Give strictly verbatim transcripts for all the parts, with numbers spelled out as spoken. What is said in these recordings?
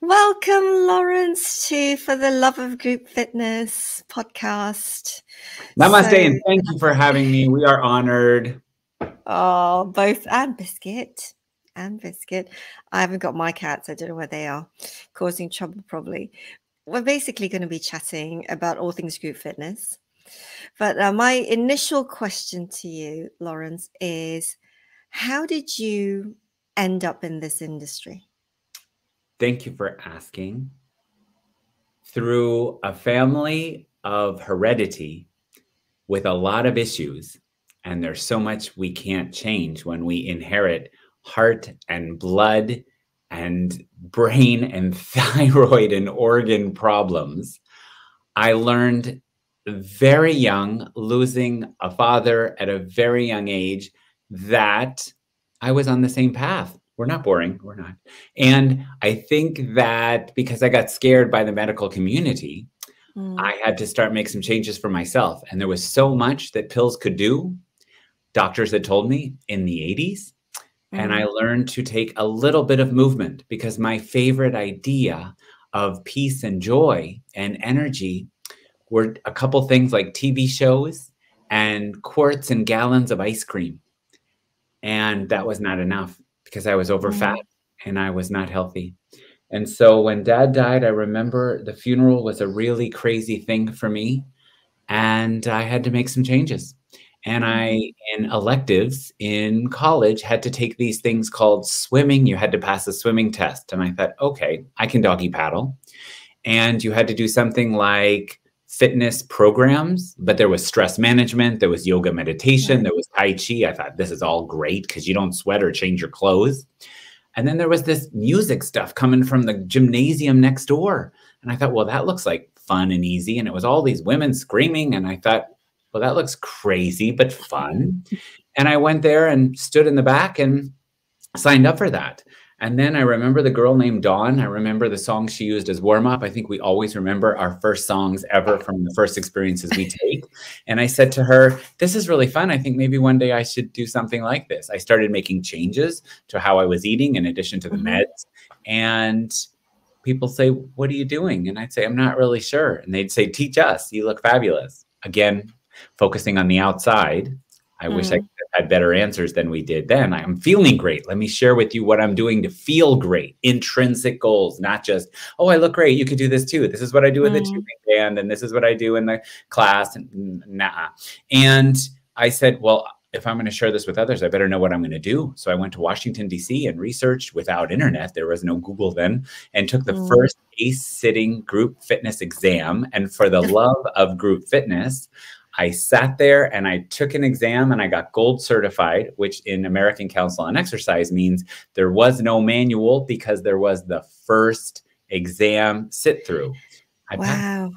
Welcome, Lawrence, to For the Love of Group Fitness podcast. Namaste, so, and thank you for having me. We are honored. Oh, both and Biscuit. And Biscuit. I haven't got my cats. I don't know where they are. Causing trouble, probably. We're basically going to be chatting about all things group fitness. But uh, my initial question to you, Lawrence, is how did you end up in this industry? Thank you for asking. Through a family of heredity with a lot of issues, and there's so much we can't change when we inherit heart and blood and brain and thyroid and organ problems, I learned very young, losing a father at a very young age, that I was on the same path. We're not boring, we're not. And I think that because I got scared by the medical community, mm. I had to start make some changes for myself. And there was so much that pills could do, doctors had told me in the eighties. Mm. And I learned to take a little bit of movement, because my favorite idea of peace and joy and energy were a couple things like T V shows and quarts and gallons of ice cream. And that was not enough, because I was over fat and I was not healthy. And so when Dad died, I remember the funeral was a really crazy thing for me, and I had to make some changes. And I, in electives in college, had to take these things called swimming. You had to pass a swimming test. And I thought, okay, I can doggy paddle. And you had to do something like fitness programs, but there was stress management, there was yoga meditation, there was Tai Chi. I thought, this is all great because you don't sweat or change your clothes. And then there was this music stuff coming from the gymnasium next door. And I thought, well, that looks like fun and easy. And it was all these women screaming. And I thought, well, that looks crazy, but fun. And I went there and stood in the back and signed up for that. And then I remember the girl named Dawn. I remember the song she used as warm up. I think we always remember our first songs ever from the first experiences we take. And I said to her, this is really fun. I think maybe one day I should do something like this. I started making changes to how I was eating in addition to the meds. And people say, what are you doing? And I'd say, I'm not really sure. And they'd say, teach us. You look fabulous. Again, focusing on the outside. I mm. wish I had better answers than we did then. I'm feeling great. Let me share with you what I'm doing to feel great. Intrinsic goals, not just, oh, I look great. You could do this too. This is what I do in mm. the tubing band, and this is what I do in the class. And nah. And I said, well, if I'm going to share this with others, I better know what I'm going to do. So I went to Washington, D C and researched without internet. There was no Google then, and took the mm. first A C E sitting group fitness exam. And for the love of group fitness, I sat there and I took an exam and I got gold certified, which in American Council on Exercise means there was no manual, because there was the first exam sit through. I wow.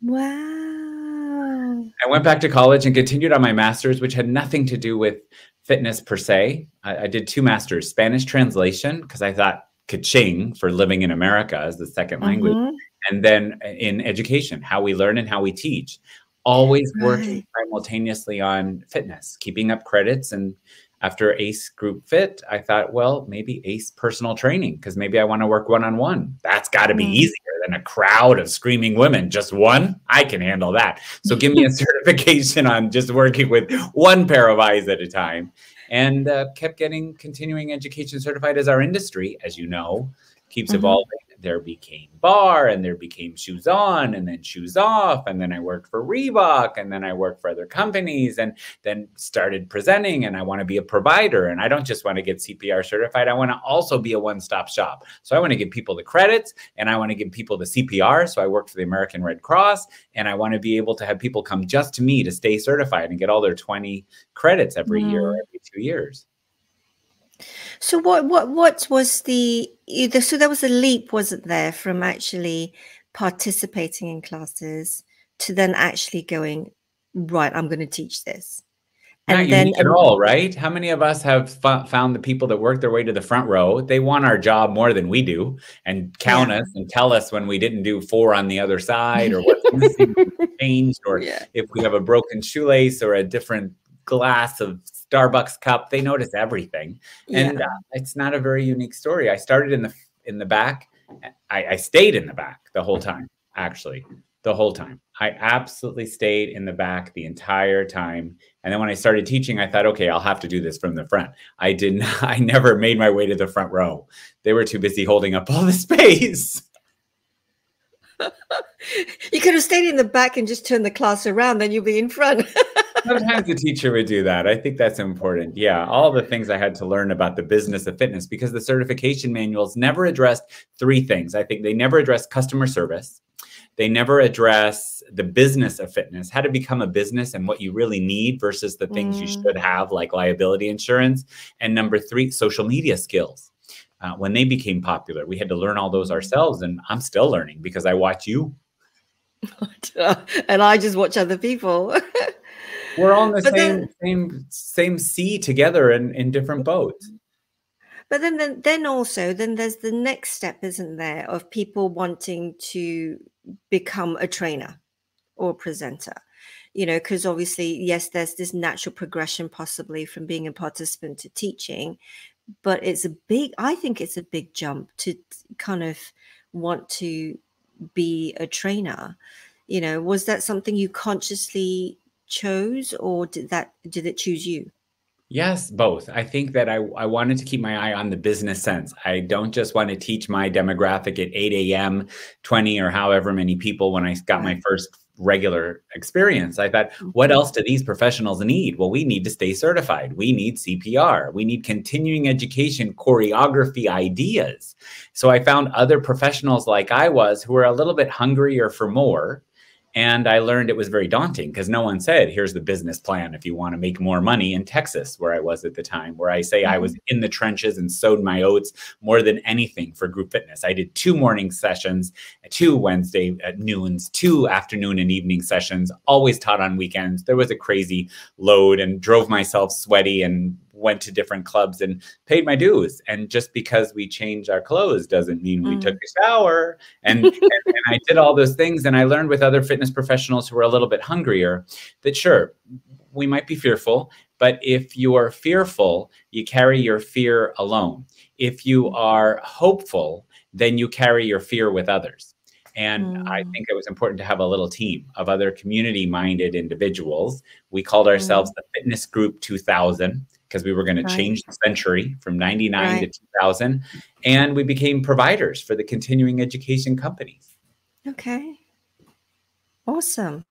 Wow. I went back to college and continued on my master's, which had nothing to do with fitness per se. I, I did two masters, Spanish translation, because I thought ka-ching for living in America as the second mm-hmm. language. And then in education, how we learn and how we teach, always working right. simultaneously on fitness, keeping up credits. And after A C E Group Fit, I thought, well, maybe A C E personal training, because maybe I want to work one-on-one. That's got to be mm. easier than a crowd of screaming women. Just one? I can handle that. So give me a certification on just working with one pair of eyes at a time. And uh, kept getting continuing education certified as our industry, as you know, keeps mm-hmm. evolving. There became bar, and there became shoes on, and then shoes off. And then I worked for Reebok, and then I worked for other companies, and then started presenting, and I want to be a provider. And I don't just want to get C P R certified. I want to also be a one-stop shop. So I want to give people the credits, and I want to give people the C P R. So I worked for the American Red Cross, and I want to be able to have people come just to me to stay certified and get all their twenty credits every mm. year or every two years. So what what what was the so there was a leap, wasn't there, from actually participating in classes to then actually going, right, I'm going to teach this. And not then unique at all, right? How many of us have found the people that work their way to the front row? They want our job more than we do, and count yeah. us and tell us when we didn't do four on the other side, or what's missing, changed, or yeah. if we have a broken shoelace or a different glass of Starbucks cup. They notice everything. Yeah. And uh, it's not a very unique story. I started in the in the back. I, I stayed in the back the whole time, actually, the whole time. I absolutely stayed in the back the entire time. And then when I started teaching, I thought, okay, I'll have to do this from the front. I did not, I never made my way to the front row. They were too busy holding up all the space. You could have stayed in the back and just turned the class around, then you'd be in front. Sometimes the teacher would do that. I think that's important. Yeah, all the things I had to learn about the business of fitness, because the certification manuals never addressed three things. I think they never addressed customer service. They never address the business of fitness, how to become a business and what you really need versus the things mm. you should have, like liability insurance. And number three, social media skills. Uh, when they became popular, we had to learn all those ourselves. And I'm still learning because I watch you. And I just watch other people. We're all in the same, same same sea together in, in different boats. But then, then then also then there's the next step, isn't there, of people wanting to become a trainer or a presenter. You know, because obviously, yes, there's this natural progression possibly from being a participant to teaching, but it's a big, I think it's a big jump to kind of want to be a trainer. You know, was that something you consciously chose, or did that did it choose you? Yes, both. I think that I, I wanted to keep my eye on the business sense. I don't just want to teach my demographic at eight A M, twenty or however many people when I got my first regular experience. I thought, what else do these professionals need? Well, we need to stay certified. We need C P R. We need continuing education, choreography ideas. So I found other professionals like I was who were a little bit hungrier for more. And I learned it was very daunting because no one said, here's the business plan if you want to make more money in Texas, where I was at the time, where I say I was in the trenches and sowed my oats more than anything for group fitness. I did two morning sessions, two Wednesday at noons, two afternoon and evening sessions, always taught on weekends. There was a crazy load and drove myself sweaty and went to different clubs and paid my dues. And just because we change our clothes doesn't mean we mm. took a shower. And, and, and I did all those things. And I learned with other fitness professionals who were a little bit hungrier that sure, we might be fearful, but if you are fearful, you carry your fear alone. If you are hopeful, then you carry your fear with others. And mm. I think it was important to have a little team of other community-minded individuals. We called ourselves mm. the Fitness Group two thousand. Because we were going right. to change the century from ninety-nine right. to two thousand. And we became providers for the continuing education companies. Okay. Awesome.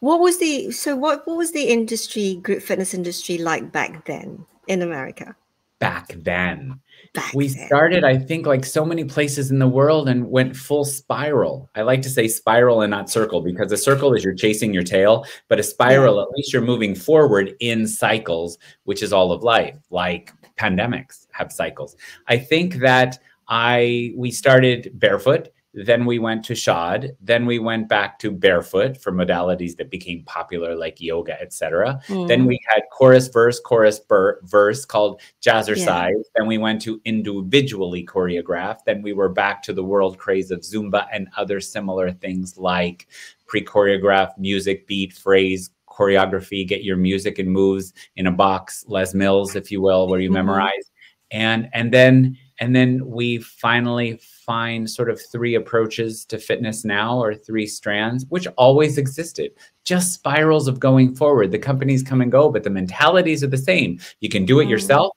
What was the, so what, what was the industry, group fitness industry like back then in America? Back then. Back we then. started, I think, like so many places in the world and went full spiral. I like to say spiral and not circle because a circle is you're chasing your tail, but a spiral, yeah. at least you're moving forward in cycles, which is all of life, like pandemics have cycles. I think that I we started barefoot, then we went to shod, then we went back to barefoot for modalities that became popular like yoga, et cetera. Mm. Then we had chorus verse, chorus verse called Jazzercise. Yeah. Then we went to individually choreograph. Then we were back to the world craze of Zumba and other similar things like pre-choreographed music, beat, phrase, choreography, get your music and moves in a box, Les Mills, if you will, where you mm-hmm. memorize. And, and then And then we finally find sort of three approaches to fitness now, or three strands, which always existed, just spirals of going forward. The companies come and go, but the mentalities are the same. You can do it yourself,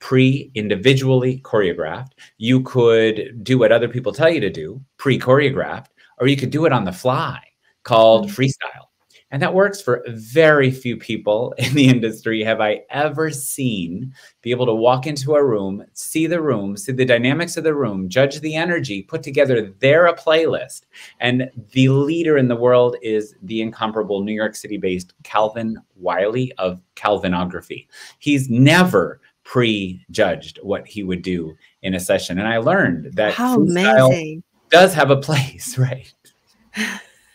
pre-individually choreographed. You could do what other people tell you to do, pre-choreographed, or you could do it on the fly called freestyle. And that works for very few people in the industry have I ever seen be able to walk into a room, see the room, see the dynamics of the room, judge the energy, put together their playlist. And the leader in the world is the incomparable New York City-based Calvin Wiley of Calvinography. He's never prejudged what he would do in a session. And I learned that How amazing. does have a place, right?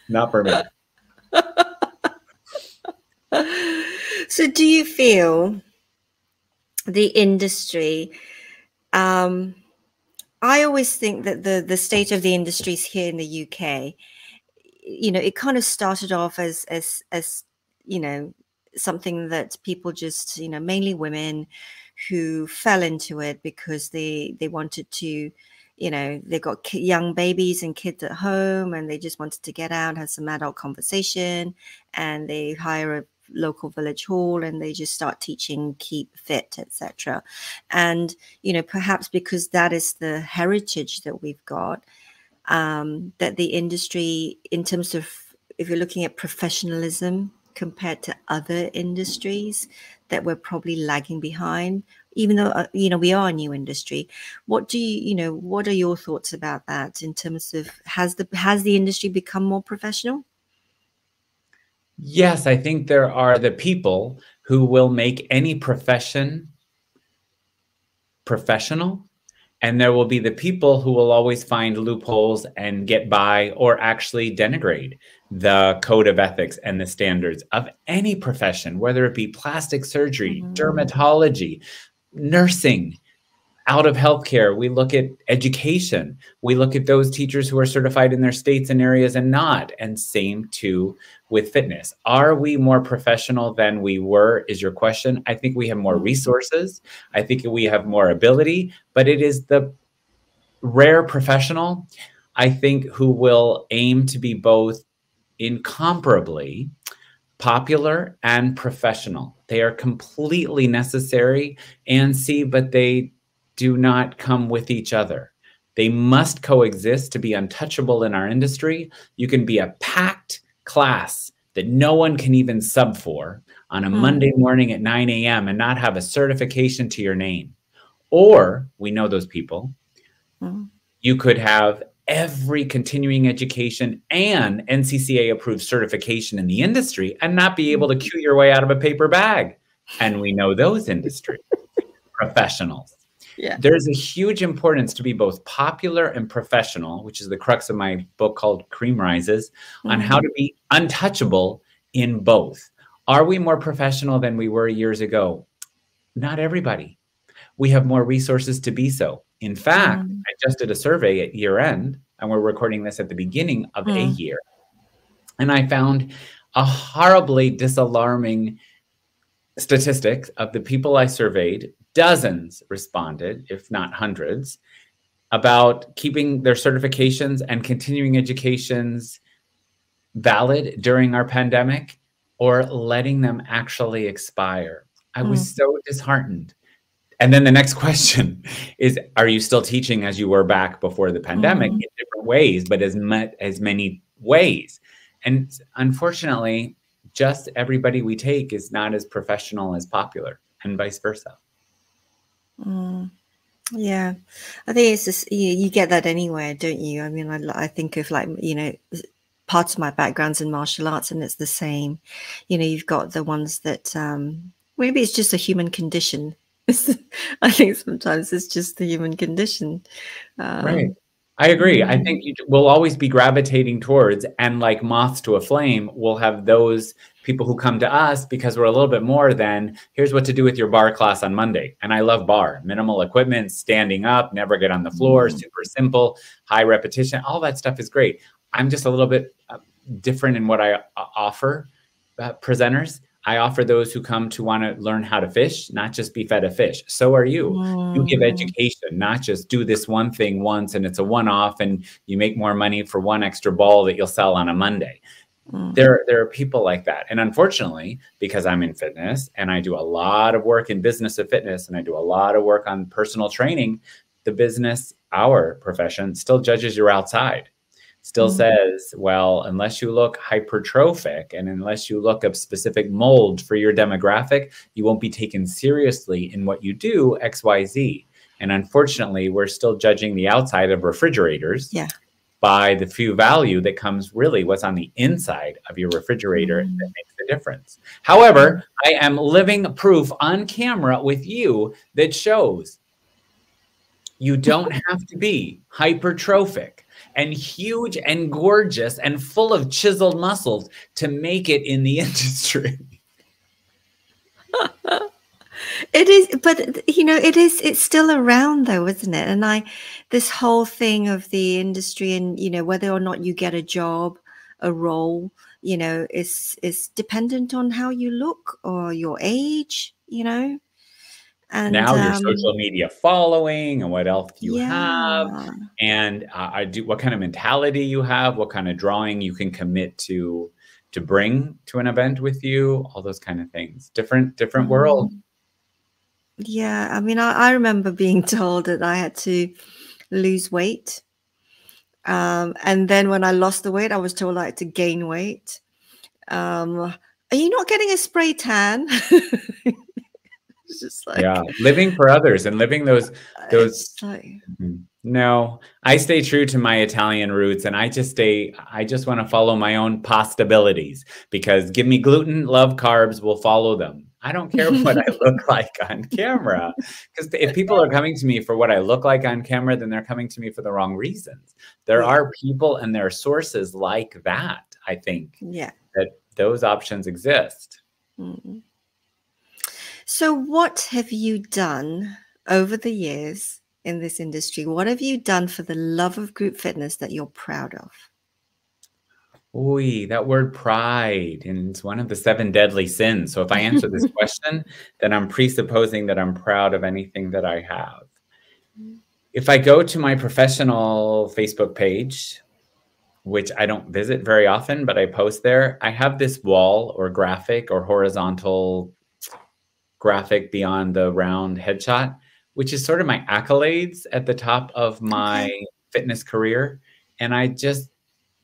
Not for me. So do you feel the industry, um, I always think that the, the state of the industries here in the U K, you know, it kind of started off as, as, as, you know, something that people just, you know, mainly women who fell into it because they, they wanted to, you know, they've got young babies and kids at home and they just wanted to get out, have some adult conversation, and they hire a local village hall and they just start teaching keep fit, et cetera. And, you know, perhaps because that is the heritage that we've got, um, that the industry, in terms of, if you're looking at professionalism compared to other industries, that we're probably lagging behind, even though, uh, you know, we are a new industry. What do you, you know, what are your thoughts about that in terms of, has the, has the industry become more professional? Yes, I think there are the people who will make any profession professional, and there will be the people who will always find loopholes and get by, or actually denigrate the code of ethics and the standards of any profession, whether it be plastic surgery, mm-hmm. dermatology, nursing, out of healthcare. We look at education. We look at those teachers who are certified in their states and areas and not, and same too with fitness. Are we more professional than we were is your question. I think we have more resources. I think we have more ability, but it is the rare professional, I think, who will aim to be both incomparably popular and professional. They are completely necessary and see, but they do not come with each other. They must coexist to be untouchable in our industry. You can be a packed class that no one can even sub for on a mm-hmm. Monday morning at nine A M and not have a certification to your name. Or, we know those people, mm-hmm. you could have every continuing education and N C C A approved certification in the industry and not be able to cue your way out of a paper bag. And we know those industry professionals. Yeah. There's a huge importance to be both popular and professional, which is the crux of my book called Cream Rises, mm-hmm. on how to be untouchable in both. Are we more professional than we were years ago? Not everybody. We have more resources to be so. In fact, mm. I just did a survey at year end, and we're recording this at the beginning of mm. a year. And I found a horribly disalarming statistic of the people I surveyed. Dozens responded, if not hundreds, about keeping their certifications and continuing educations valid during our pandemic or letting them actually expire. I mm. was so disheartened. And then the next question is, are you still teaching as you were back before the pandemic mm. in different ways, but as, ma as many ways? And unfortunately, just everybody we take is not as professional as popular, and vice versa. Mm, yeah, I think it's just, you, you get that anywhere, don't you? I mean, I, I think of, like, you know, parts of my background's in martial arts, and it's the same. You know, you've got the ones that um, maybe it's just a human condition. I think sometimes it's just the human condition. Um, right. I agree. I think you will always be gravitating towards, and like moths to a flame, we'll have those people who come to us because we're a little bit more than, here's what to do with your bar class on Monday. And I love bar, minimal equipment, standing up, never get on the floor, mm-hmm. super simple, high repetition. All that stuff is great. I'm just a little bit uh, different in what I uh, offer uh, presenters. I offer those who come to want to learn how to fish, not just be fed a fish. So are you. Mm. You give education, not just do this one thing once and it's a one-off and you make more money for one extra ball that you'll sell on a Monday. Mm. There, there are people like that. And unfortunately, because I'm in fitness and I do a lot of work in business of fitness and I do a lot of work on personal training, the business, our profession, still judges you outside. Still mm-hmm. says, well, unless you look hypertrophic and unless you look a specific mold for your demographic, you won't be taken seriously in what you do, X, Y, Z. And unfortunately, we're still judging the outside of refrigerators yeah. by the few value that comes really what's on the inside of your refrigerator mm-hmm. that makes the difference. However, I am living proof on camera with you that shows you don't have to be hypertrophic and huge and gorgeous and full of chiseled muscles to make it in the industry. It is, but you know, it is, it's still around though, isn't it? And I, this whole thing of the industry and, you know, whether or not you get a job, a role, you know, is, is dependent on how you look or your age, you know? And now um, your social media following and what else you yeah. have, and uh, I do what kind of mentality you have, what kind of drawing you can commit to to bring to an event with you, all those kind of things. Different, different world. Yeah, I mean, I, I remember being told that I had to lose weight, um, and then when I lost the weight, I was told I had to gain weight. Um, are you not getting a spray tan? It's just like, yeah, living for others and living those those. Like, no, I stay true to my Italian roots, and I just stay. I just want to follow my own possibilities, because give me gluten, love carbs, we'll follow them. I don't care what I look like on camera, because if people are coming to me for what I look like on camera, then they're coming to me for the wrong reasons. There yeah. are people and there are sources like that. I think yeah that those options exist. Mm-hmm. So what have you done over the years in this industry? What have you done for the love of group fitness that you're proud of? Ooh, that word pride, and it's one of the seven deadly sins. So if I answer this question, then I'm presupposing that I'm proud of anything that I have. If I go to my professional Facebook page, which I don't visit very often, but I post there, I have this wall or graphic or horizontal graphic beyond the round headshot, which is sort of my accolades at the top of my okay. fitness career. And I just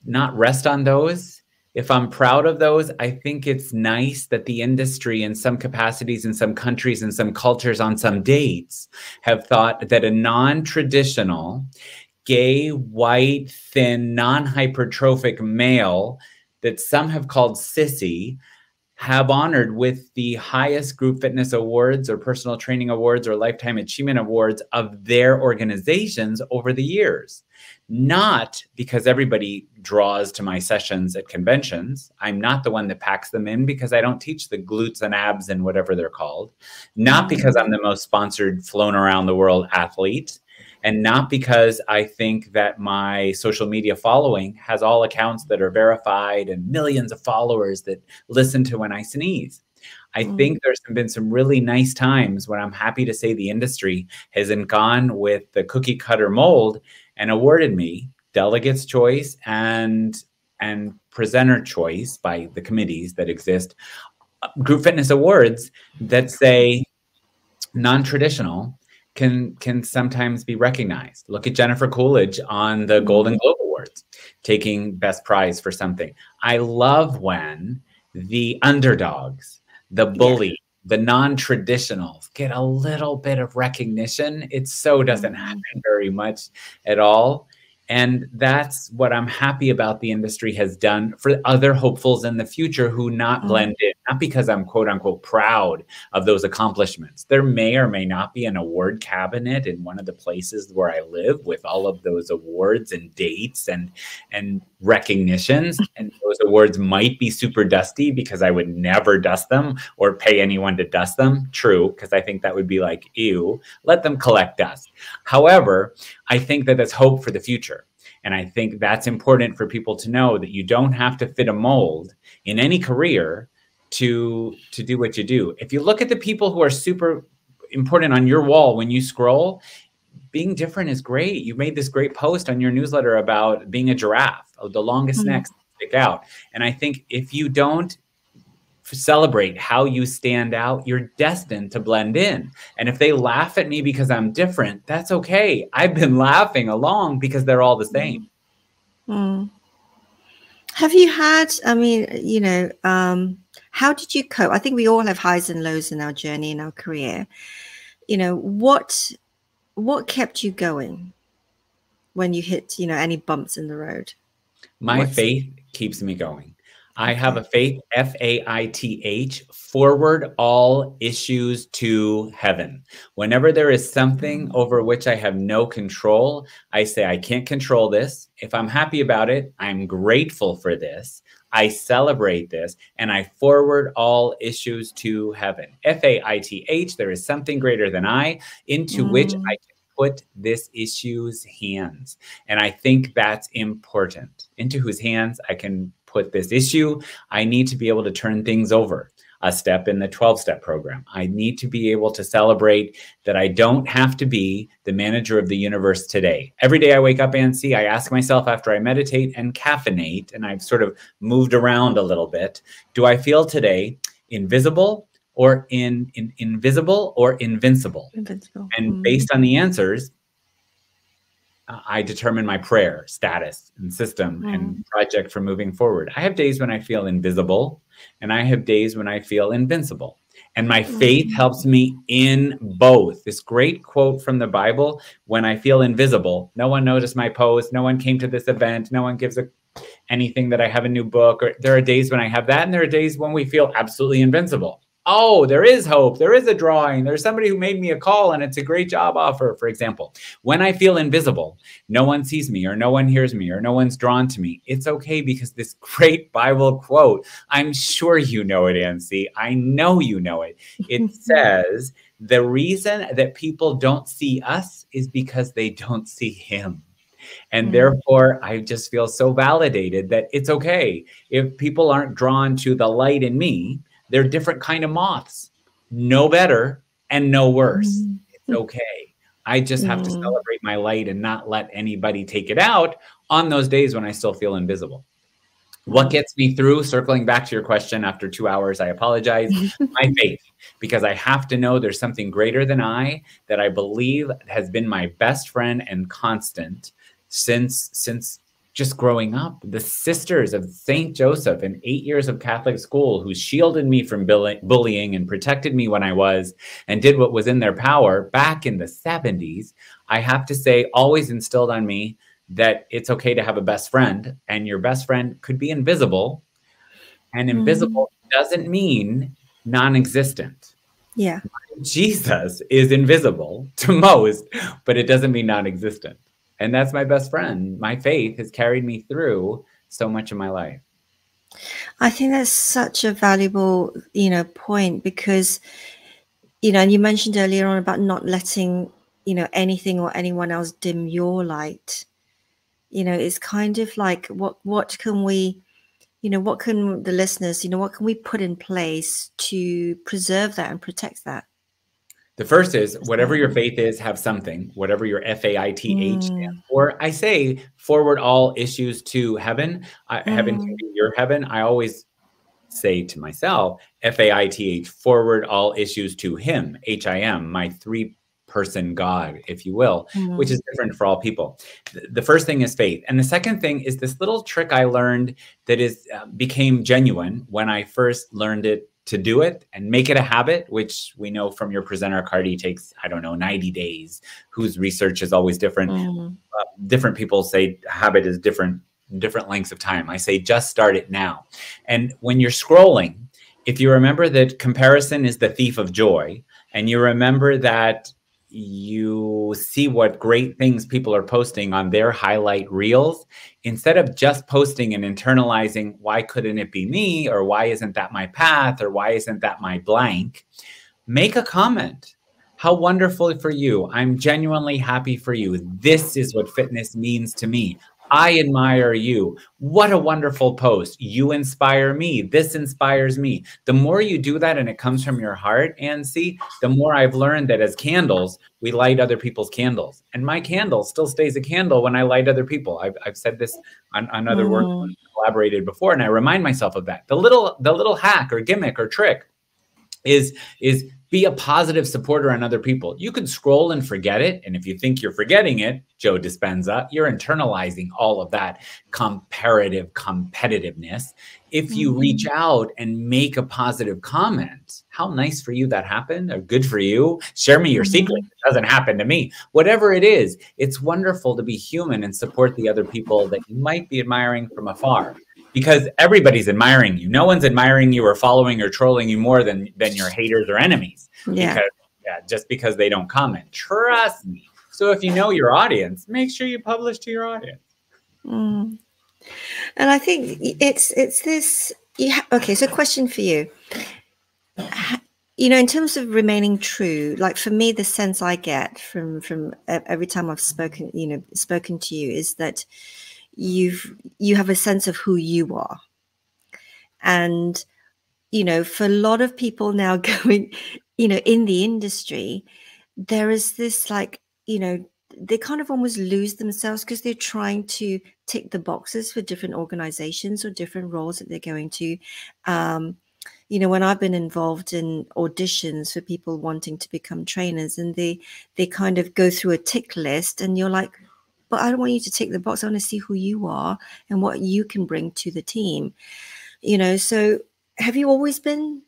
not rest on those. If I'm proud of those, I think it's nice that the industry in some capacities, in some countries, in some cultures, on some dates, have thought that a non-traditional, gay, white, thin, non-hypertrophic male that some have called sissy have honored with the highest group fitness awards or personal training awards or lifetime achievement awards of their organizations over the years. Not because everybody draws to my sessions at conventions. I'm not the one that packs them in, because I don't teach the glutes and abs and whatever they're called. Not because I'm the most sponsored, flown around the world athlete. And not because I think that my social media following has all accounts that are verified and millions of followers that listen to when I sneeze. I mm. think there's been some really nice times when I'm happy to say the industry hasn't gone with the cookie cutter mold and awarded me delegates choice and, and presenter choice by the committees that exist, group fitness awards that say non-traditional can can sometimes be recognized. Look at Jennifer Coolidge on the Golden Globe Awards, taking best prize for something. I love when the underdogs, the bully, the non-traditionals get a little bit of recognition. It so doesn't happen very much at all. And that's what I'm happy about the industry has done for other hopefuls in the future who not blend in, not because I'm quote unquote proud of those accomplishments. There may or may not be an award cabinet in one of the places where I live with all of those awards and dates and, and recognitions. And those awards might be super dusty because I would never dust them or pay anyone to dust them. True, because I think that would be like, ew, let them collect dust. However, I think that that's hope for the future. And I think that's important for people to know, that you don't have to fit a mold in any career to, to do what you do. If you look at the people who are super important on your wall when you scroll, being different is great. You made this great post on your newsletter about being a giraffe, the longest mm-hmm. necks stick out. And I think if you don't celebrate how you stand out, you're destined to blend in. And if they laugh at me because I'm different, that's okay. I've been laughing along because they're all the same. Mm. Have you had, I mean, you know, um, how did you cope? I think we all have highs and lows in our journey, in our career. You know, what, what kept you going when you hit, you know, any bumps in the road? My What's faith keeps me going. I have a faith, F A I T H, forward all issues to heaven. Whenever there is something over which I have no control, I say, I can't control this. If I'm happy about it, I'm grateful for this. I celebrate this, and I forward all issues to heaven. F A I T H, there is something greater than I, into mm. which I can put this issue's hands. And I think that's important. Into whose hands I can put this issue. I need to be able to turn things over. a step in the twelve-step program. I need to be able to celebrate that I don't have to be the manager of the universe today. Every day I wake up, Ansi, I ask myself after I meditate and caffeinate, and I've sort of moved around a little bit, do I feel today invisible or in, in invisible or invincible? Invincible. And mm-hmm. based on the answers, I determine my prayer, status, and system, mm. and project for moving forward. I have days when I feel invisible, and I have days when I feel invincible. And my mm. faith helps me in both. This great quote from the Bible, when I feel invisible, no one noticed my post, no one came to this event, no one gives a, anything that I have a new book. Or there are days when I have that, and there are days when we feel absolutely invincible. Oh, there is hope. There is a drawing. There's somebody who made me a call and it's a great job offer, for example. When I feel invisible, no one sees me or no one hears me or no one's drawn to me. It's okay, because this great Bible quote, I'm sure you know it, Ansi. I know you know it. It says, the reason that people don't see us is because they don't see him. And therefore, I just feel so validated that it's okay. If people aren't drawn to the light in me, they're different kind of moths, no better and no worse. Mm. It's okay. I just have mm. to celebrate my light and not let anybody take it out on those days when I still feel invisible. What gets me through, circling back to your question after two hours, I apologize, my faith, because I have to know there's something greater than I that I believe has been my best friend and constant since, since, just growing up. The Sisters of Saint Joseph and eight years of Catholic school, who shielded me from bullying and protected me when I was and did what was in their power back in the seventies, I have to say always instilled on me that it's okay to have a best friend, and your best friend could be invisible, and invisible mm. doesn't mean non-existent. Yeah. Jesus is invisible to most, but it doesn't mean non-existent. And that's my best friend. My faith has carried me through so much of my life. I think that's such a valuable, you know, point, because, you know, and you mentioned earlier on about not letting, you know, anything or anyone else dim your light. You know, it's kind of like, what, what can we, you know, what can the listeners, you know, what can we put in place to preserve that and protect that? The first is, whatever your faith is, have something, whatever your F A I T H stands for. I say, forward all issues to heaven. I, mm. Heaven can be your heaven. I always say to myself, F A I T H, forward all issues to him, H I M, my three-person God, if you will, mm. which is different for all people. The, the first thing is faith. And the second thing is this little trick I learned that is uh, became genuine when I first learned it, to do it and make it a habit, which we know from your presenter, Cardi, takes, I don't know, ninety days, whose research is always different. Mm. Uh, different people say habit is different, different lengths of time. I say, just start it now. And when you're scrolling, if you remember that comparison is the thief of joy, and you remember that you see what great things people are posting on their highlight reels, instead of just posting and internalizing, why couldn't it be me? Or why isn't that my path? Or why isn't that my blank? Make a comment. How wonderful for you. I'm genuinely happy for you. This is what fitness means to me. I admire you. What a wonderful post. You inspire me. This inspires me. The more you do that, and it comes from your heart, Ansi, the more I've learned that as candles, we light other people's candles. And my candle still stays a candle when I light other people. I've, I've said this on, on other mm. work when I collaborated before, and I remind myself of that. The little, the little hack or gimmick or trick is, is be a positive supporter on other people. You can scroll and forget it. And if you think you're forgetting it, Joe Dispenza, you're internalizing all of that comparative competitiveness. If you reach out and make a positive comment, how nice for you that happened, or good for you. Share me your secret. It doesn't happen to me. Whatever it is, it's wonderful to be human and support the other people that you might be admiring from afar. Because everybody's admiring you. No one's admiring you or following or trolling you more than, than your haters or enemies. Yeah. Because, yeah, just because they don't comment. Trust me. So if you know your audience, make sure you publish to your audience. Mm. And I think it's, it's this. Yeah, okay, so question for you. You know, in terms of remaining true, like for me, the sense I get from, from every time I've spoken, you know, spoken to you is that you've you have a sense of who you are, and you know, for a lot of people now going, you know, in the industry, there is this like, you know, they kind of almost lose themselves because they're trying to tick the boxes for different organizations or different roles that they're going to. Um, you know, when I've been involved in auditions for people wanting to become trainers, and they, they kind of go through a tick list, and you're like, but I don't want you to tick the box. I want to see who you are and what you can bring to the team, you know? So have you always been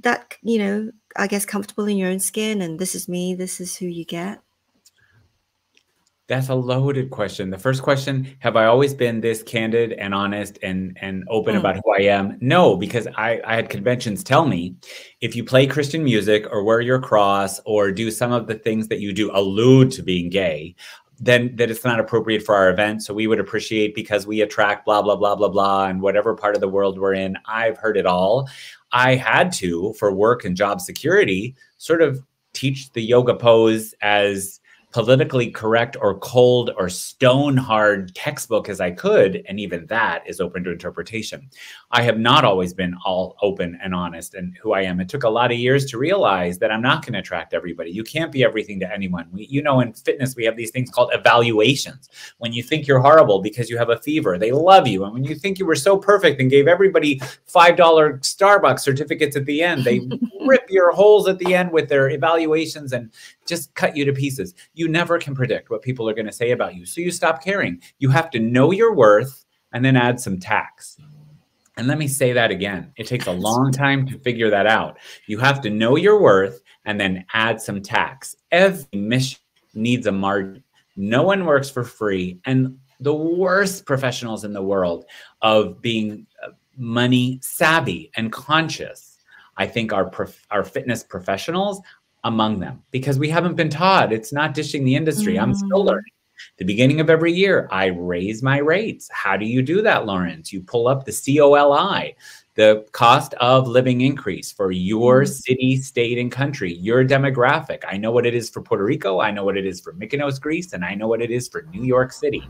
that, you know, I guess comfortable in your own skin, and this is me, this is who you get? That's a loaded question. The first question, have I always been this candid and honest and, and open mm. about who I am? No, because I, I had conventions tell me, if you play Christian music or wear your cross or do some of the things that you do allude to being gay, then that it's not appropriate for our event. So we would appreciate, because we attract blah, blah, blah, blah, blah, and whatever part of the world we're in. I've heard it all. I had to, for work and job security, sort of teach the yoga pose as politically correct or cold or stone hard textbook as I could. And even that is open to interpretation. I have not always been all open and honest and who I am. It took a lot of years to realize that I'm not going to attract everybody. You can't be everything to anyone. We, you know, in fitness, we have these things called evaluations. When you think you're horrible because you have a fever, they love you. And when you think you were so perfect and gave everybody five dollar Starbucks certificates at the end, they rip your holes at the end with their evaluations and just cut you to pieces. You never can predict what people are going to say about you. So you stop caring. You have to know your worth and then add some tax. And let me say that again. It takes a long time to figure that out. You have to know your worth and then add some tax. Every mission needs a margin. No one works for free. And the worst professionals in the world of being money savvy and conscious, I think, are prof- our fitness professionals among them, because we haven't been taught. It's not dishing the industry. Mm-hmm. I'm still learning. The beginning of every year, I raise my rates. How do you do that, Lawrence? You pull up the C O L I, the cost of living increase for your city, state, and country, your demographic. I know what it is for Puerto Rico. I know what it is for Mykonos, Greece, and I know what it is for New York City.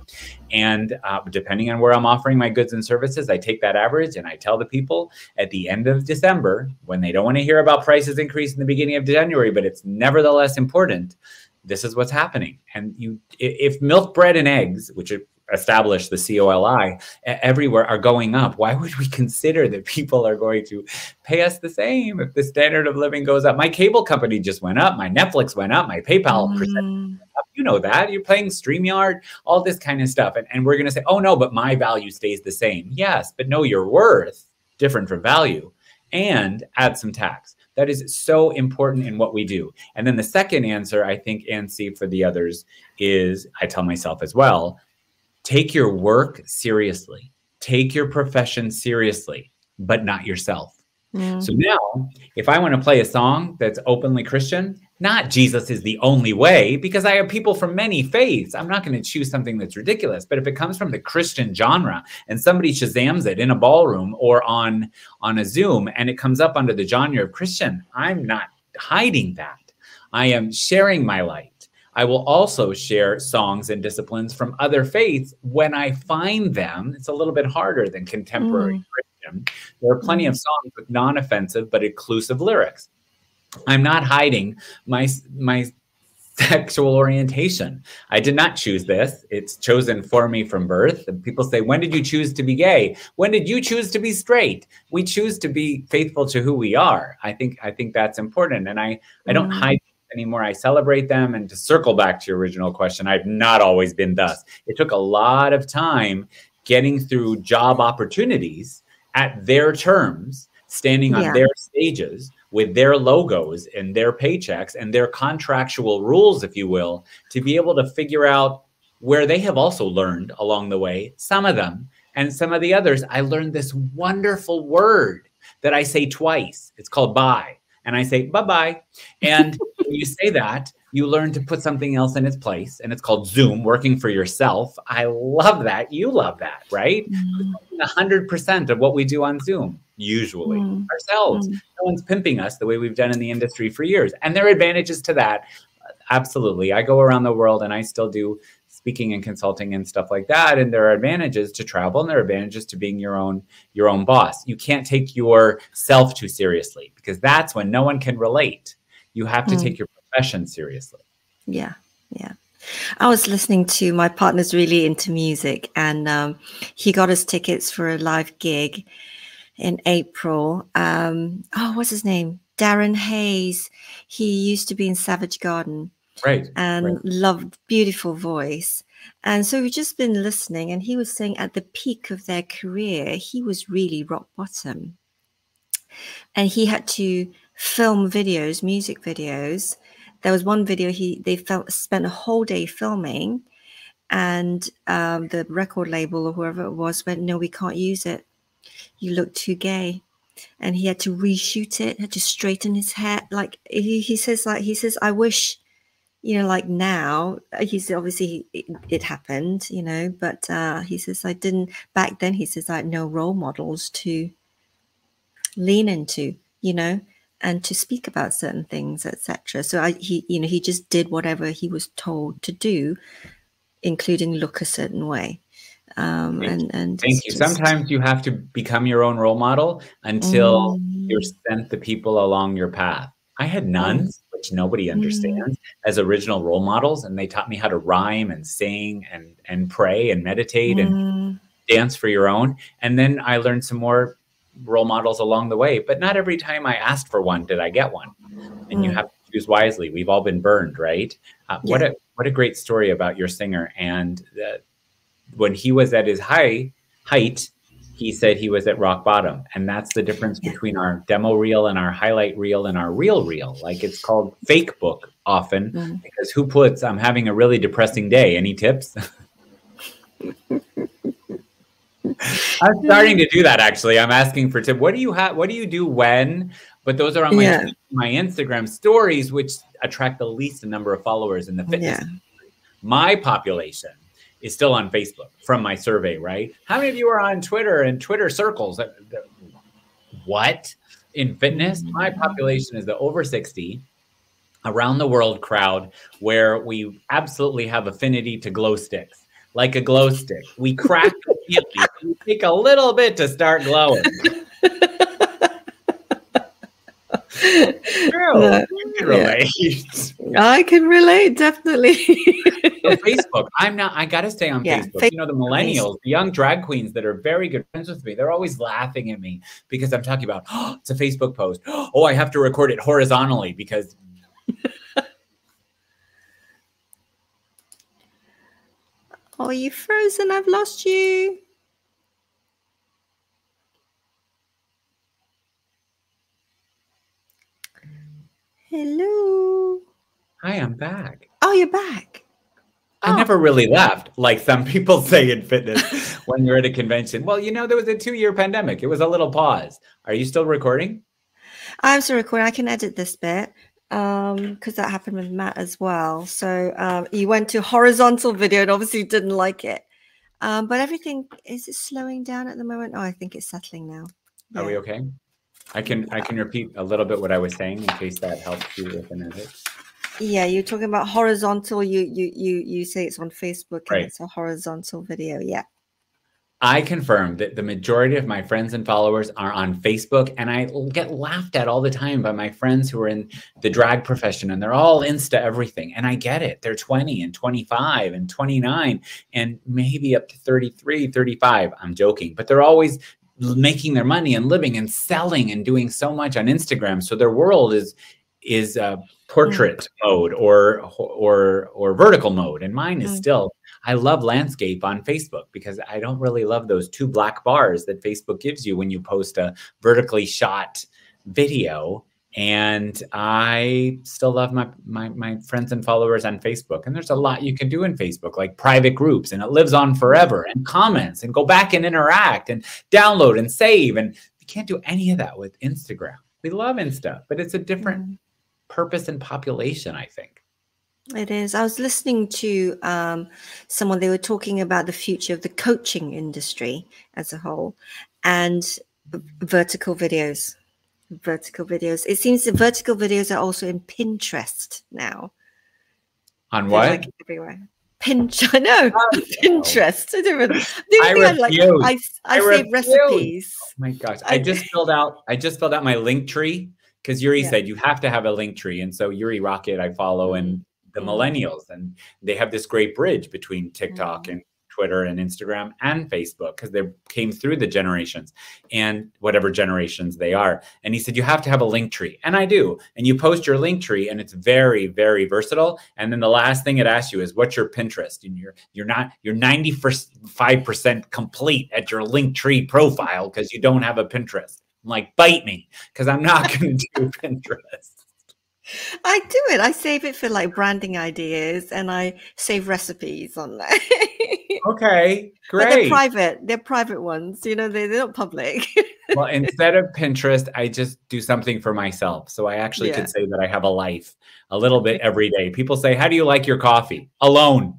And uh, depending on where I'm offering my goods and services, I take that average and I tell the people at the end of December, when they don't want to hear about prices increase in the beginning of January, but it's nevertheless important, this is what's happening. And you, if milk, bread, and eggs, which establish the C O L I everywhere, are going up, why would we consider that people are going to pay us the same if the standard of living goes up? My cable company just went up. My Netflix went up. My PayPal percentage went up. You know that. You're playing StreamYard, all this kind of stuff. And, and we're going to say, oh, no, but my value stays the same. Yes, but know your worth, different from value, and add some tax. That is so important in what we do. And then the second answer, I think, and see for the others, is I tell myself as well, take your work seriously, take your profession seriously, but not yourself. Mm. So now if I want to play a song that's openly Christian, not Jesus is the only way, because I have people from many faiths. I'm not going to choose something that's ridiculous. But if it comes from the Christian genre and somebody Shazams it in a ballroom or on, on a Zoom, and it comes up under the genre of Christian, I'm not hiding that. I am sharing my light. I will also share songs and disciplines from other faiths when I find them. It's a little bit harder than contemporary mm. Christian. There are plenty mm. of songs with non-offensive but inclusive lyrics. I'm not hiding my, my sexual orientation. I did not choose this. It's chosen for me from birth. And people say, when did you choose to be gay? When did you choose to be straight? We choose to be faithful to who we are. I think, I think that's important. And I, I don't hide anymore. I celebrate them. And to circle back to your original question, I've not always been thus. It took a lot of time getting through job opportunities at their terms, standing on yeah. their stages, with their logos and their paychecks and their contractual rules, if you will, to be able to figure out where they have also learned along the way, some of them, and some of the others. I learned this wonderful word that I say twice. It's called bye. And I say, bye-bye. And when you say that, you learn to put something else in its place. And it's called Zoom, working for yourself. I love that. You love that, right? one hundred percent of what we do on Zoom, usually mm. ourselves. Mm. No one's pimping us the way we've done in the industry for years. And there are advantages to that. Absolutely. I go around the world and I still do speaking and consulting and stuff like that. And there are advantages to travel, and there are advantages to being your own, your own boss. You can't take yourself too seriously, because that's when no one can relate. You have to mm. take your profession seriously. Yeah. Yeah. I was listening to, my partner's really into music, and um, he got us tickets for a live gig in April. Um, oh, what's his name? Darren Hayes. He used to be in Savage Garden. Right. And right. loved, beautiful voice. And so we've just been listening, and he was saying at the peak of their career, he was really rock bottom. And he had to film videos, music videos. There was one video he they felt, spent a whole day filming, and um, the record label or whoever it was went, no, we can't use it. You look too gay. And he had to reshoot it, had to straighten his hair. Like he, he says, like he says, I wish, you know, like now, he's obviously it, it happened, you know, but uh, he says, I didn't back then. He says, I had no role models to lean into, you know, and to speak about certain things, et cetera. So I, he, you know, he just did whatever he was told to do, including look a certain way. Um, thank and, and thank you. Just... Sometimes you have to become your own role model until mm. you're sent the people along your path. I had nuns, mm. which nobody understands, mm. as original role models, and they taught me how to rhyme and sing and and pray and meditate mm. and dance for your own. And then I learned some more role models along the way, but not every time I asked for one did I get one. And mm. you have to choose wisely. We've all been burned, right? Uh, yeah. What a what a great story about your singer. And uh, when he was at his high height, he said he was at rock bottom, and that's the difference yeah. between our demo reel and our highlight reel and our real reel. Like it's called fake book often, mm. because who puts "I'm having a really depressing day"? Any tips? I'm starting to do that, actually. I'm asking for tip. What do you have? What do you do when? But those are on my, yeah. my Instagram stories, which attract the least number of followers in the fitness yeah. industry. My population is still on Facebook from my survey, right? How many of you are on Twitter and Twitter circles? What? In fitness, my population is the over sixty around the world crowd, where we absolutely have affinity to glow sticks. Like a glow stick. We crack the candy. We take a little bit to start glowing. True. No, you can relate. Yeah. I can relate, definitely. So Facebook. I'm not, I got to stay on yeah, Facebook. You know, the millennials, the young drag queens that are very good friends with me, they're always laughing at me because I'm talking about, oh, it's a Facebook post. Oh, I have to record it horizontally because... Oh, are you frozen? I've lost you. Hello. Hi, I'm back. Oh, you're back. I oh. never really left, like some people say in fitness when you're at a convention. Well, you know, there was a two-year pandemic. It was a little pause. Are you still recording? I'm still recording. I can edit this bit. Um, because that happened with Matt as well. So um, he went to horizontal video and obviously didn't like it. Um, but everything, is it slowing down at the moment? Oh, I think it's settling now. Yeah. Are we okay? I can yeah. I can repeat a little bit what I was saying in case that helps you with an edit. Yeah, you're talking about horizontal. You you you you say it's on Facebook and right. it's a horizontal video. Yeah. I confirm that the majority of my friends and followers are on Facebook, and I get laughed at all the time by my friends who are in the drag profession, and they're all Insta everything. And I get it. They're twenty and twenty-five and twenty-nine and maybe up to thirty-three, thirty-five. I'm joking, but they're always making their money and living and selling and doing so much on Instagram. So their world is is uh, portrait oh. mode or or or vertical mode, and mine is oh. still. I love landscape on Facebook because I don't really love those two black bars that Facebook gives you when you post a vertically shot video. And I still love my, my, my friends and followers on Facebook. And there's a lot you can do in Facebook, like private groups, and it lives on forever, and comments, and go back and interact and download and save. And you can't do any of that with Instagram. We love Insta, but it's a different purpose and population, I think. It is. I was listening to um, someone, they were talking about the future of the coaching industry as a whole, and vertical videos, vertical videos. It seems the vertical videos are also in Pinterest now. On what? Like everywhere. Pinch, I know. Oh, Pinterest. No. I, I, like, I, I, I save recipes. Oh my gosh. I, I just filled out, I just filled out my link tree because Yuri yeah. said you have to have a link tree. And so Yuri Rocket I follow and the millennials, and they have this great bridge between TikTok mm. and Twitter and Instagram and Facebook because they came through the generations and whatever generations they are. And he said, you have to have a link tree. And I do. And you post your link tree and it's very, very versatile. And then the last thing it asks you is what's your Pinterest? And you're, you're not, you're ninety-five percent complete at your link tree profile because you don't have a Pinterest. I'm like, bite me, because I'm not going to do Pinterest. I do it. I save it for like branding ideas and I save recipes on there. Okay, great. But they're private. They're private ones. You know, they're, they're not public. Well, instead of Pinterest, I just do something for myself. So I actually yeah. could say that I have a life a little bit every day. People say, how do you like your coffee? Alone.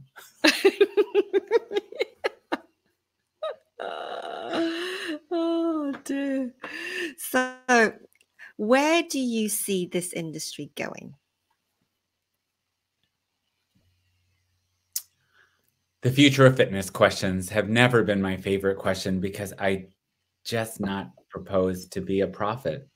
Oh, dear. So where do you see this industry going? The future of fitness questions have never been my favorite question because I just not propose to be a prophet.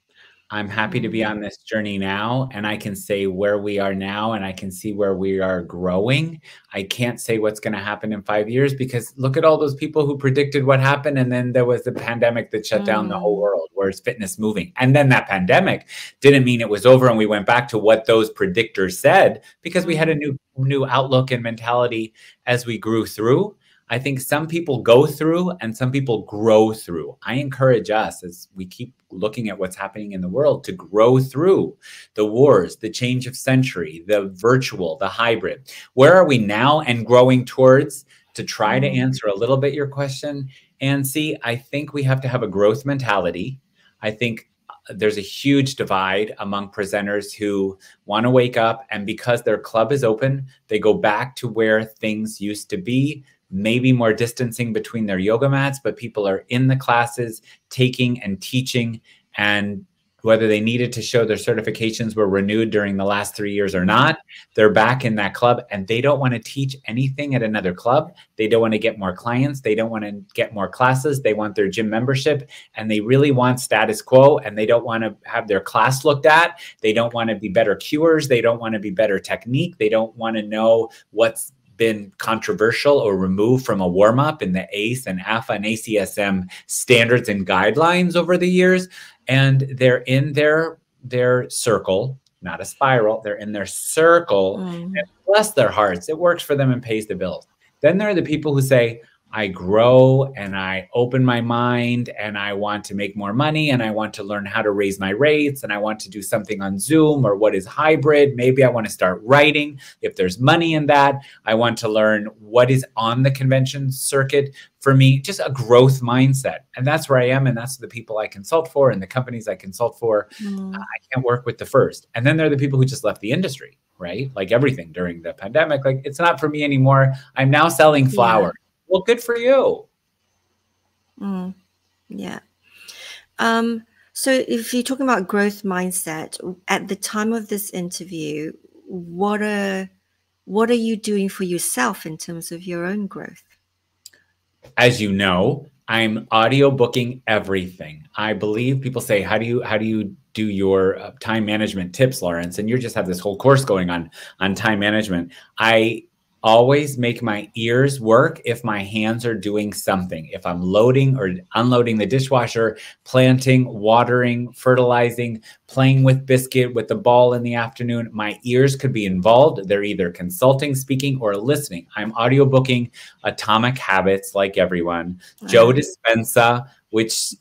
I'm happy to be on this journey now, and I can say where we are now, and I can see where we are growing. I can't say what's going to happen in five years because look at all those people who predicted what happened, and then there was the pandemic that shut mm. down the whole world. Where's fitness moving? And then that pandemic didn't mean it was over, and we went back to what those predictors said because we had a new new outlook and mentality as we grew through. I think some people go through and some people grow through. I encourage us as we keep looking at what's happening in the world to grow through the wars, the change of century, the virtual, the hybrid. Where are we now and growing towards? To try to answer a little bit your question, Nancy, I think we have to have a growth mentality. I think there's a huge divide among presenters who want to wake up and because their club is open, they go back to where things used to be, maybe more distancing between their yoga mats, but people are in the classes taking and teaching, and whether they needed to show their certifications were renewed during the last three years or not, they're back in that club and they don't want to teach anything at another club. They don't want to get more clients. They don't want to get more classes. They want their gym membership and they really want status quo, and they don't want to have their class looked at. They don't want to be better cuers. They don't want to be better technique. They don't want to know what's been controversial or removed from a warm-up in the A C E and A F A and A C S M standards and guidelines over the years. And they're in their, their circle, not a spiral, they're in their circle, mm. and bless their hearts, it works for them and pays the bills. Then there are the people who say, I grow and I open my mind and I want to make more money and I want to learn how to raise my rates and I want to do something on Zoom or what is hybrid. Maybe I want to start writing if there's money in that. I want to learn what is on the convention circuit for me, just a growth mindset. And that's where I am. And that's the people I consult for and the companies I consult for. Mm. I can't work with the first. And then there are the people who just left the industry, right? Like everything during the pandemic, like it's not for me anymore. I'm now selling flowers. Yeah. Well, good for you. Mm, yeah. Um, so if you're talking about growth mindset, at the time of this interview, what are, what are you doing for yourself in terms of your own growth? As you know, I'm audio booking everything. I believe people say, how do you, how do you do your uh, time management tips, Lawrence? And you just have this whole course going on, on time management. I always make my ears work if my hands are doing something. If I'm loading or unloading the dishwasher, planting, watering, fertilizing, playing with Biscuit with the ball in the afternoon, my ears could be involved. They're either consulting, speaking, or listening. I'm audiobooking Atomic Habits like everyone. Wow. Joe Dispenza, which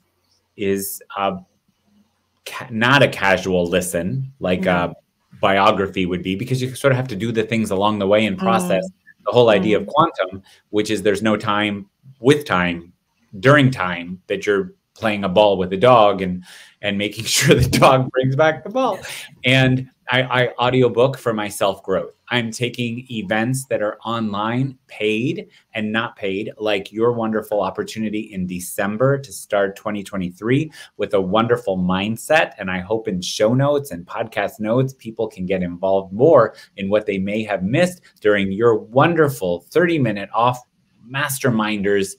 is uh, not a casual listen, like mm-hmm. a biography would be, because you sort of have to do the things along the way and process mm. the whole idea mm. of quantum, which is there's no time with time during time that you're playing a ball with a dog and, and making sure the dog brings back the ball. And I, I audiobook for my self-growth. I'm taking events that are online, paid and not paid, like your wonderful opportunity in December to start twenty twenty-three with a wonderful mindset. And I hope in show notes and podcast notes, people can get involved more in what they may have missed during your wonderful thirty minute off masterminders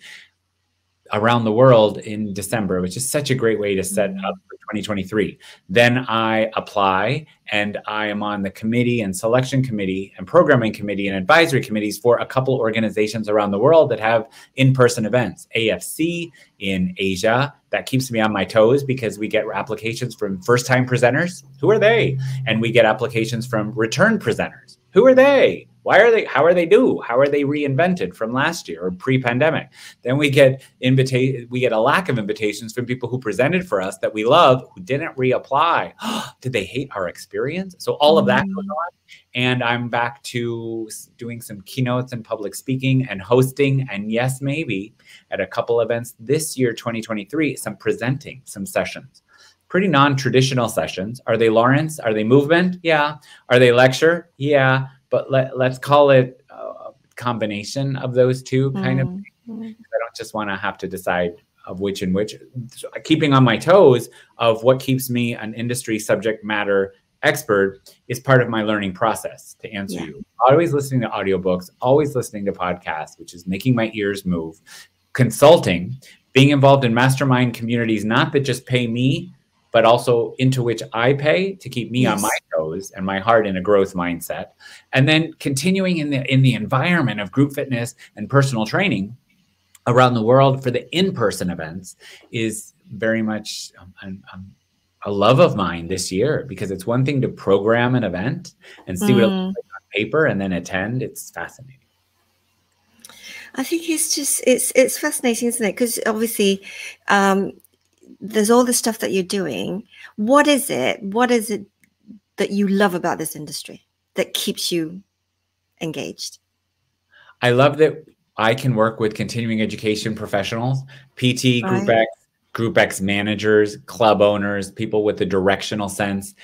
around the world in December, which is such a great way to set up for twenty twenty-three. Then I apply and I am on the committee and selection committee and programming committee and advisory committees for a couple organizations around the world that have in-person events. A F C in Asia, that keeps me on my toes because we get applications from first-time presenters. Who are they? And we get applications from return presenters. Who are they? Why are they, how are they due? How are they reinvented from last year or pre-pandemic? Then we get invita- we get a lack of invitations from people who presented for us that we love, who didn't reapply. Did they hate our experience? So all of that goes on. And I'm back to doing some keynotes and public speaking and hosting. And yes, maybe at a couple events this year, twenty twenty-three, some presenting, some sessions. Pretty non-traditional sessions. Are they Lawrence? Are they movement? Yeah. Are they lecture? Yeah. But let, let's call it a combination of those two kind mm. of things. I don't just want to have to decide of which and which. So keeping on my toes of what keeps me an industry subject matter expert is part of my learning process, to answer yeah. you. Always listening to audiobooks, always listening to podcasts, which is making my ears move. Consulting, being involved in mastermind communities, not that just pay me, but also into which I pay to keep me yes. on my toes and my heart in a growth mindset. And then continuing in the in the environment of group fitness and personal training around the world for the in-person events is very much um, um, a love of mine this year, because it's one thing to program an event and see mm. what it looks like on paper and then attend. It's fascinating. I think it's just, it's, it's fascinating, isn't it? Because obviously, um, there's all the stuff that you're doing. What is it? What is it that you love about this industry that keeps you engaged? I love that I can work with continuing education professionals, P T, Group X, Group X managers, club owners, people with the directional sense.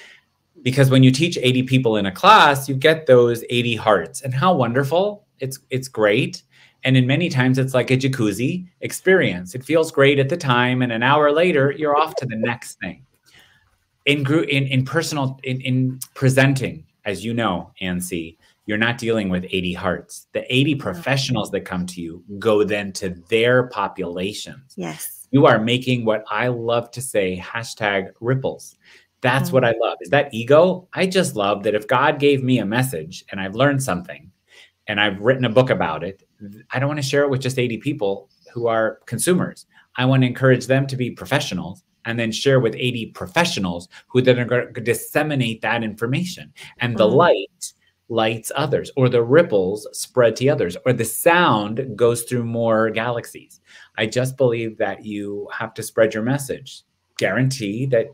Because when you teach eighty people in a class, you get those eighty hearts. And how wonderful. It's, it's great. And in many times, it's like a jacuzzi experience. It feels great at the time, and an hour later, you're off to the next thing. In group, in, in personal, in, in presenting, as you know, Ansi, you're not dealing with eighty hearts. The eighty professionals that come to you go then to their populations. Yes. You are making what I love to say, hashtag ripples. That's mm-hmm. what I love. Is that ego? I just love that if God gave me a message and I've learned something and I've written a book about it, I don't want to share it with just eighty people who are consumers. I want to encourage them to be professionals and then share with eighty professionals who then are going to disseminate that information. And the mm. light lights others, or the ripples spread to others, or the sound goes through more galaxies. I just believe that you have to spread your message. Guarantee that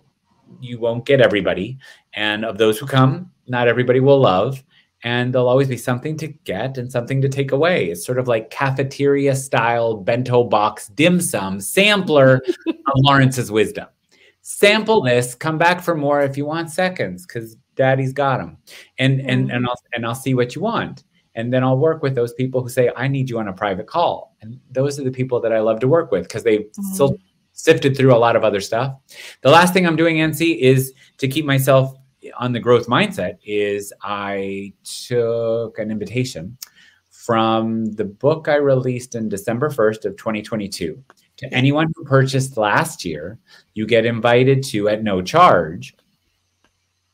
you won't get everybody. And of those who come, not everybody will love. And there'll always be something to get and something to take away. It's sort of like cafeteria style bento box dim sum sampler of Lawrence's wisdom. Sample this, come back for more if you want seconds, because daddy's got them. And, mm-hmm. and, and, I'll, and I'll see what you want. And then I'll work with those people who say, I need you on a private call. And those are the people that I love to work with, because they've mm-hmm. still sifted through a lot of other stuff. The last thing I'm doing, Ansi, is to keep myself on the growth mindset is I took an invitation from the book I released in December first of twenty twenty-two. To anyone who purchased last year, you get invited to, at no charge,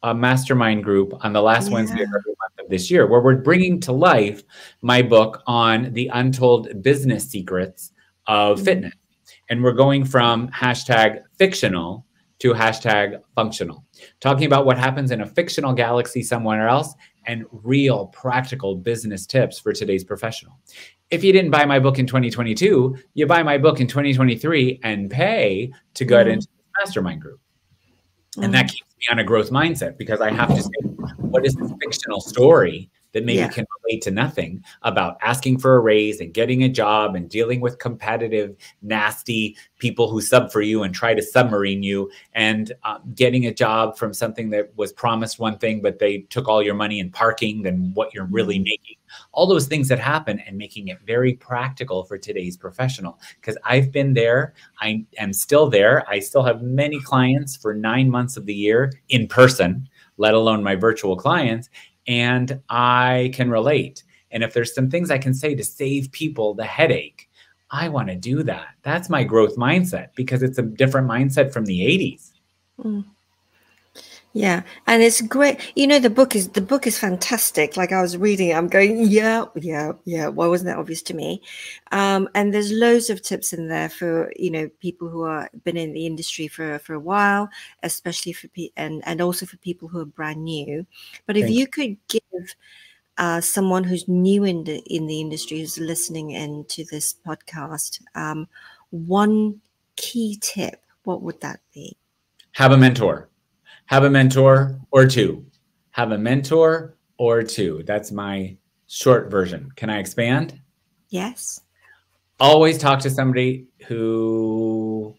a mastermind group on the last yeah. Wednesday of every month of this year, where we're bringing to life my book on the untold business secrets of mm-hmm. fitness. And we're going from hashtag fictional to hashtag functional, talking about what happens in a fictional galaxy somewhere else and real practical business tips for today's professional. If you didn't buy my book in twenty twenty-two, you buy my book in twenty twenty-three and pay to get mm-hmm. into the mastermind group. Mm-hmm. And that keeps me on a growth mindset, because I have to say, what is this fictional story that maybe yeah. can relate to nothing about asking for a raise and getting a job and dealing with competitive, nasty people who sub for you and try to submarine you, and uh, getting a job from something that was promised one thing, but they took all your money in parking than what you're really making. All those things that happen, and making it very practical for today's professional. Because I've been there. I am still there. I still have many clients for nine months of the year in person, let alone my virtual clients. And I can relate. And if there's some things I can say to save people the headache, I want to do that. That's my growth mindset, because it's a different mindset from the eighties. Mm. Yeah. And it's great. You know, the book is, the book is fantastic. Like I was reading it, I'm going, yeah, yeah, yeah. Why wasn't that obvious to me? Um, and there's loads of tips in there for, you know, people who are been in the industry for, for a while, especially for, pe and, and also for people who are brand new. But if Thanks. you could give uh, someone who's new in the, in the industry, who's listening in to this podcast, um, one key tip, what would that be? Have a mentor. Have a mentor or two. Have a mentor or two. That's my short version. Can I expand? Yes. Always talk to somebody who,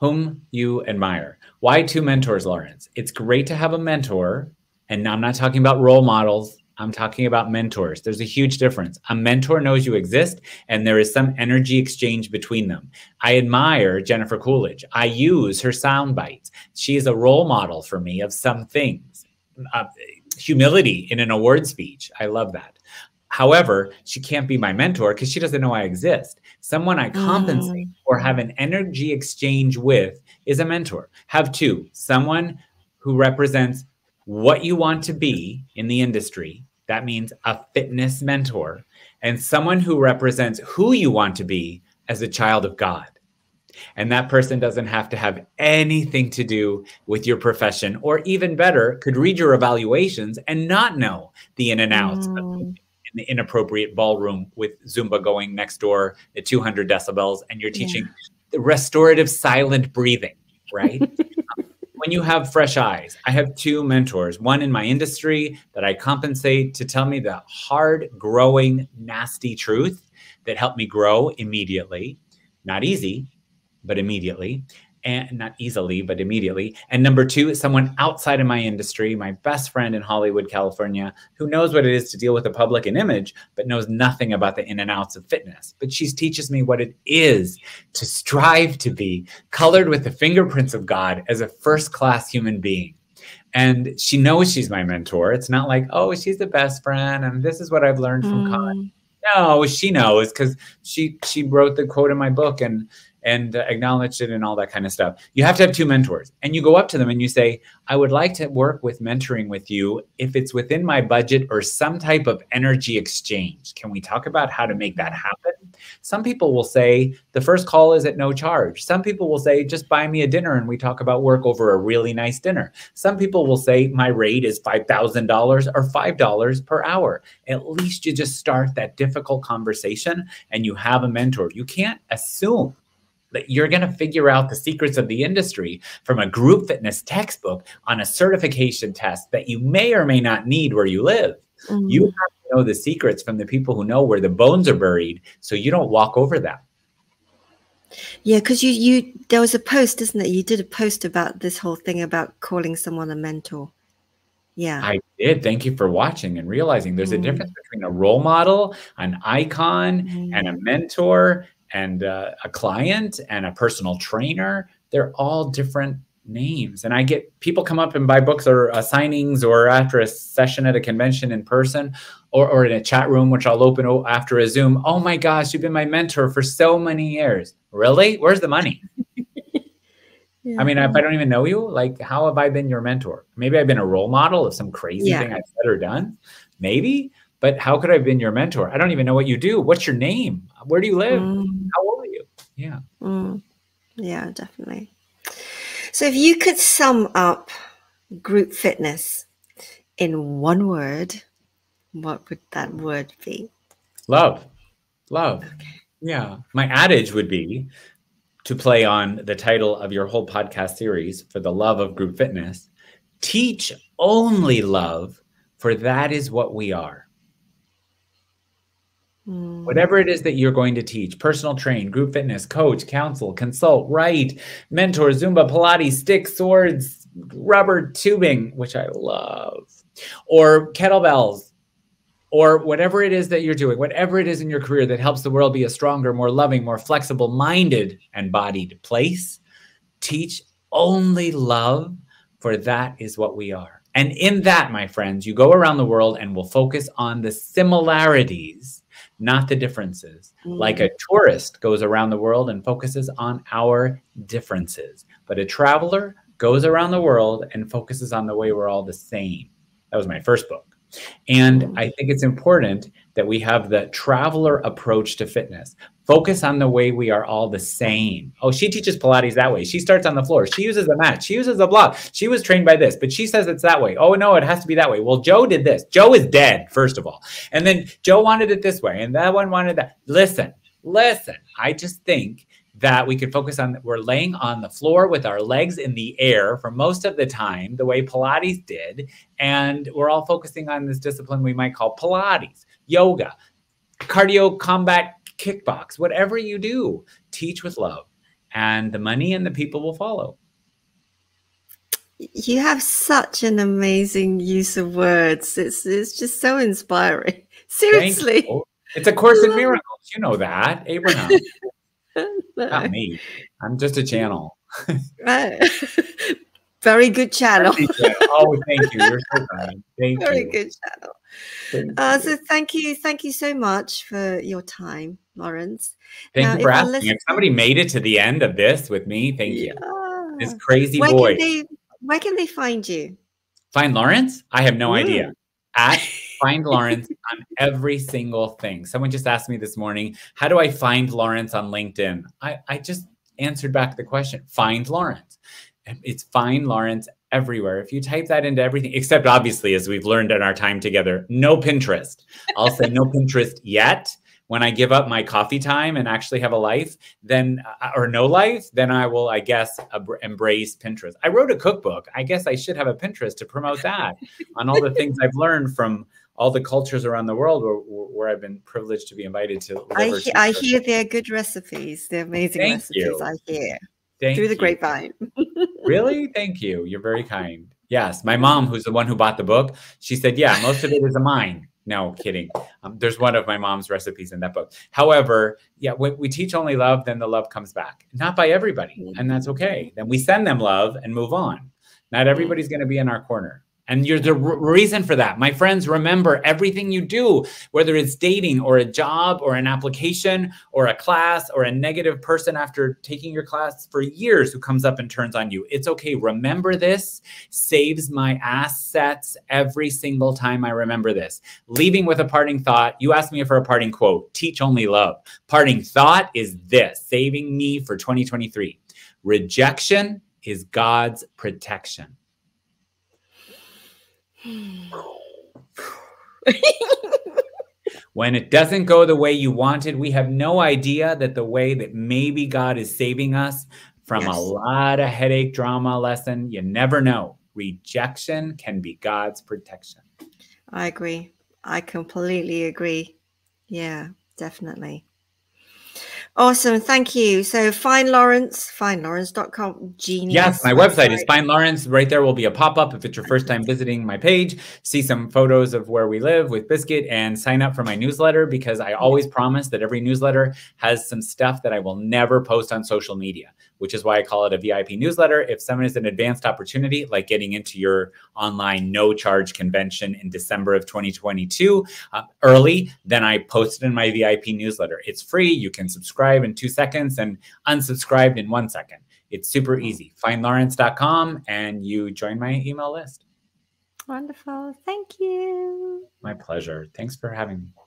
whom you admire. Why two mentors, Lawrence? It's great to have a mentor. And I'm not talking about role models. I'm talking about mentors. There's a huge difference. A mentor knows you exist, and there is some energy exchange between them. I admire Jennifer Coolidge. I use her sound bites. She is a role model for me of some things. Uh, humility in an award speech. I love that. However, she can't be my mentor because she doesn't know I exist. Someone I compensate mm. or have an energy exchange with is a mentor. Have two. Someone who represents what you want to be in the industry. That means a fitness mentor, and someone who represents who you want to be as a child of God. And that person doesn't have to have anything to do with your profession, or even better, could read your evaluations and not know the in and outs mm. of the inappropriate ballroom with Zumba going next door at two hundred decibels. And you're teaching yeah. the restorative silent breathing, right? When you have fresh eyes, I have two mentors, one in my industry that I compensate to tell me the hard, growing, nasty truth that helped me grow immediately. Not easy, but immediately. And not easily, but immediately. And number two is someone outside of my industry, my best friend in Hollywood, California, who knows what it is to deal with the public and image, but knows nothing about the in and outs of fitness. But she teaches me what it is to strive to be colored with the fingerprints of God as a first-class human being. And she knows she's my mentor. It's not like, oh, she's the best friend, and this is what I've learned from mm. college. No, she knows, because she, she wrote the quote in my book, and and acknowledged it and all that kind of stuff. You have to have two mentors, and you go up to them and you say, I would like to work with mentoring with you if it's within my budget or some type of energy exchange. Can we talk about how to make that happen? Some people will say the first call is at no charge. Some people will say, just buy me a dinner and we talk about work over a really nice dinner. Some people will say my rate is five thousand dollars or five dollars per hour. At least you just start that difficult conversation and you have a mentor. You can't assume that you're going to figure out the secrets of the industry from a group fitness textbook on a certification test that you may or may not need where you live. Mm-hmm. You have to know the secrets from the people who know where the bones are buried, so you don't walk over them. Yeah, because you, you, there was a post, isn't there? You did a post about this whole thing about calling someone a mentor. Yeah, I did. Thank you for watching and realizing there's mm. a difference between a role model, an icon, mm. and a mentor, and uh, a client, and a personal trainer. They're all different names. And I get people come up and buy books or uh, signings, or after a session at a convention in person, or, or in a chat room, which I'll open after a Zoom. Oh my gosh, you've been my mentor for so many years. Really? Where's the money? Yeah. I mean, if I don't even know you, like, how have I been your mentor? Maybe I've been a role model of some crazy yeah. thing I've said or done. Maybe. But how could I have been your mentor? I don't even know what you do. What's your name? Where do you live? Mm. How old are you? Yeah. Mm. Yeah, definitely. So if you could sum up group fitness in one word, what would that word be? Love. Love. Okay. Yeah. My adage would be, to play on the title of your whole podcast series, For the Love of Group Fitness, teach only love, for that is what we are. Mm. Whatever it is that you're going to teach, personal train, group fitness, coach, counsel, consult, write, mentor, Zumba, Pilates, sticks, swords, rubber tubing, which I love, or kettlebells, or whatever it is that you're doing, whatever it is in your career that helps the world be a stronger, more loving, more flexible-minded and bodied place, teach only love, for that is what we are. And in that, my friends, you go around the world and we'll focus on the similarities, not the differences. Mm-hmm. Like a tourist goes around the world and focuses on our differences. But a traveler goes around the world and focuses on the way we're all the same. That was my first book. And I think it's important that we have the traveler approach to fitness. Focus on the way we are all the same. Oh, she teaches Pilates that way. She starts on the floor. She uses a mat. She uses a block. She was trained by this, but she says it's that way. Oh, no, it has to be that way. Well, Joe did this. Joe is dead, first of all. And then Joe wanted it this way, and that one wanted that. Listen, listen. I just think that we could focus on, we're laying on the floor with our legs in the air for most of the time, the way Pilates did. And we're all focusing on this discipline we might call Pilates, yoga, cardio, combat, kickbox, whatever you do, teach with love, and the money and the people will follow. You have such an amazing use of words. It's, it's just so inspiring. Seriously. It's A Course in Miracles. You know that, Abraham. No. Not me. I'm just a channel. Right. Very good channel. Oh, thank you. You're so kind. Thank Very you. Very good channel. Thank uh, so thank you. Thank you so much for your time, Lawrence. Thank now, you for if asking. If somebody made it to the end of this with me, thank yeah. you. This crazy where boy. Can they, where can they find you? Find Lawrence? I have no Ooh. idea. At Find Lawrence on every single thing. Someone just asked me this morning, how do I find Lawrence on LinkedIn? I, I just answered back the question, find Lawrence. It's Find Lawrence everywhere. If you type that into everything, except obviously, as we've learned in our time together, no Pinterest. I'll say no Pinterest yet. When I give up my coffee time and actually have a life, then, or no life, then I will, I guess, embrace Pinterest. I wrote a cookbook. I guess I should have a Pinterest to promote that on all the things I've learned from all the cultures around the world where, where I've been privileged to be invited to. I, he I hear they're good recipes. They're amazing Thank recipes you. I hear. Thank Through you. the grapevine. Really? Thank you. You're very kind. Yes. My mom, who's the one who bought the book, she said, yeah, most of it is mine. No, kidding. Um, there's one of my mom's recipes in that book. However, yeah, when we teach only love, then the love comes back. Not by everybody, and that's okay. Then we send them love and move on. Not everybody's going to be in our corner. And you're the reason for that. My friends, remember everything you do, whether it's dating or a job or an application or a class or a negative person after taking your class for years who comes up and turns on you. It's okay. Remember this saves my assets every single time I remember this. Leaving with a parting thought. You asked me for a parting quote. Teach only love. Parting thought is this, saving me for twenty twenty-three. Rejection is God's protection. When it doesn't go the way you wanted, we have no idea that the way that maybe God is saving us from yes. a lot of headache, drama, lesson. You never know. Rejection can be God's protection. I agree. I completely agree. Yeah, definitely. Awesome. Thank you. So find Lawrence, find Lawrence dot com. Genius. Yes, my website is Find Lawrence. Right there will be a pop-up if it's your first time visiting my page. See some photos of where we live with Biscuit and sign up for my newsletter because I always promise that every newsletter has some stuff that I will never post on social media, which is why I call it a V I P newsletter. If someone is an advanced opportunity, like getting into your online no-charge convention in December of twenty twenty-two uh, early, then I post it in my V I P newsletter. It's free. You can subscribe in two seconds and unsubscribed in one second. It's super easy. Find Lawrence dot com and you join my email list. Wonderful. Thank you. My pleasure. Thanks for having me.